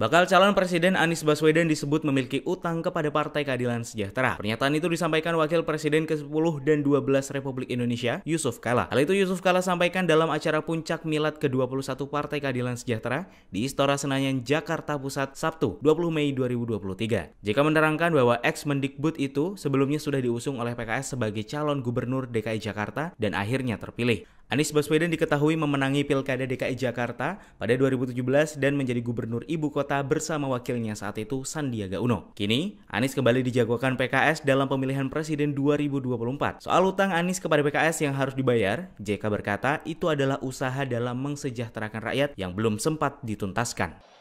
Bakal calon Presiden Anies Baswedan disebut memiliki utang kepada Partai Keadilan Sejahtera. Pernyataan itu disampaikan Wakil Presiden ke-10 dan 12 Republik Indonesia, Jusuf Kalla. Hal itu Jusuf Kalla sampaikan dalam acara Puncak Milad ke-21 Partai Keadilan Sejahtera di Istora Senayan, Jakarta Pusat, Sabtu, 20 Mei 2023. JK menerangkan bahwa ex-Mendikbud itu sebelumnya sudah diusung oleh PKS sebagai calon Gubernur DKI Jakarta dan akhirnya terpilih. Anies Baswedan diketahui memenangi Pilkada DKI Jakarta pada 2017 dan menjadi Gubernur Ibu Kota bersama wakilnya saat itu Sandiaga Uno. Kini, Anies kembali dijagokan PKS dalam pemilihan Presiden 2024. Soal utang Anies kepada PKS yang harus dibayar, JK berkata itu adalah usaha dalam mensejahterakan rakyat yang belum sempat dituntaskan.